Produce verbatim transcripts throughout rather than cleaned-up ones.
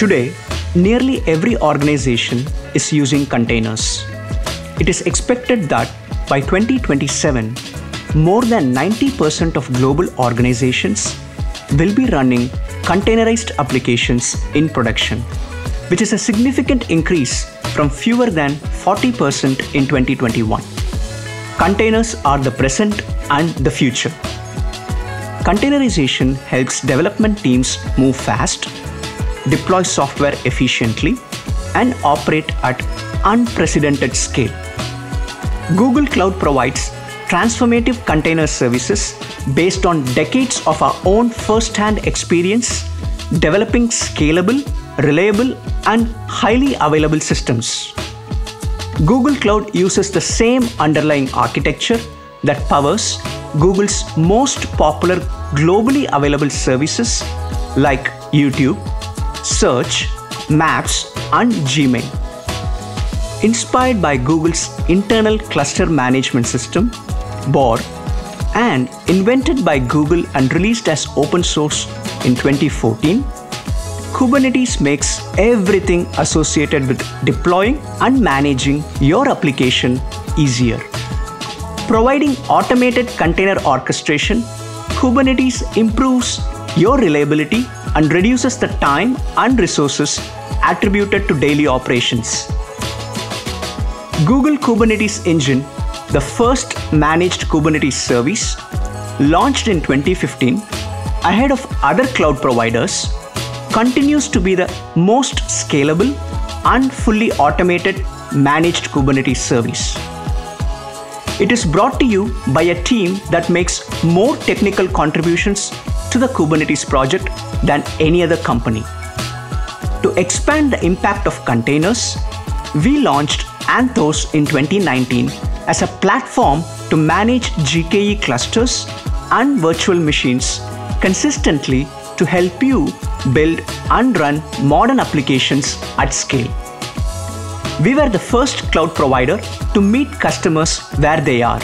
Today, nearly every organization is using containers. It is expected that by twenty twenty-seven, more than ninety percent of global organizations will be running containerized applications in production, which is a significant increase from fewer than forty percent in twenty twenty-one. Containers are the present and the future. Containerization helps development teams move fast, deploy software efficiently, and operate at unprecedented scale. Google Cloud provides transformative container services based on decades of our own first-hand experience developing scalable, reliable, and highly available systems. Google Cloud uses the same underlying architecture that powers Google's most popular globally available services like YouTube, Search, Maps, and Gmail. Inspired by Google's internal cluster management system, B O R, and invented by Google and released as open source in twenty fourteen, Kubernetes makes everything associated with deploying and managing your application easier. Providing automated container orchestration, Kubernetes improves your reliability and reduces the time and resources attributed to daily operations. Google Kubernetes Engine, the first managed Kubernetes service, launched in twenty fifteen, ahead of other cloud providers, continues to be the most scalable and fully automated managed Kubernetes service. It is brought to you by a team that makes more technical contributions to the Kubernetes project than any other company. To expand the impact of containers, we launched Anthos in twenty nineteen as a platform to manage G K E clusters and virtual machines consistently to help you build and run modern applications at scale. We were the first cloud provider to meet customers where they are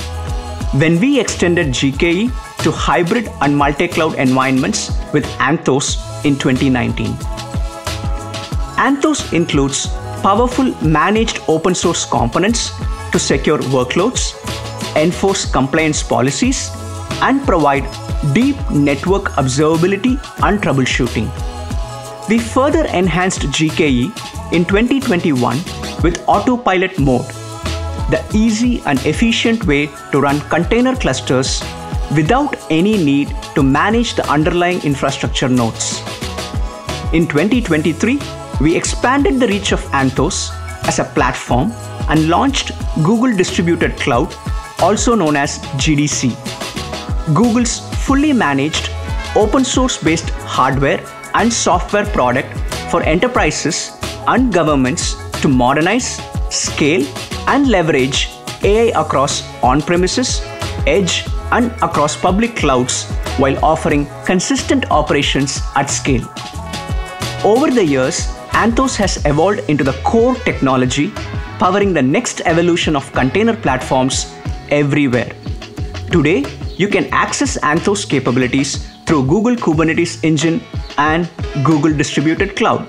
when we extended G K E to hybrid and multi-cloud environments with Anthos in twenty nineteen. Anthos includes powerful managed open source components to secure workloads, enforce compliance policies, and provide deep network observability and troubleshooting. We further enhanced G K E in twenty twenty-one with autopilot mode, the easy and efficient way to run container clusters without any need to manage the underlying infrastructure nodes. In twenty twenty-three, we expanded the reach of Anthos as a platform and launched Google Distributed Cloud, also known as G D C. Google's fully managed, open source based hardware and software product for enterprises and governments to modernize, scale, and leverage A I across on-premises, edge, and across public clouds while offering consistent operations at scale. Over the years, Anthos has evolved into the core technology powering the next evolution of container platforms everywhere. Today, you can access Anthos capabilities through Google Kubernetes Engine and Google Distributed Cloud.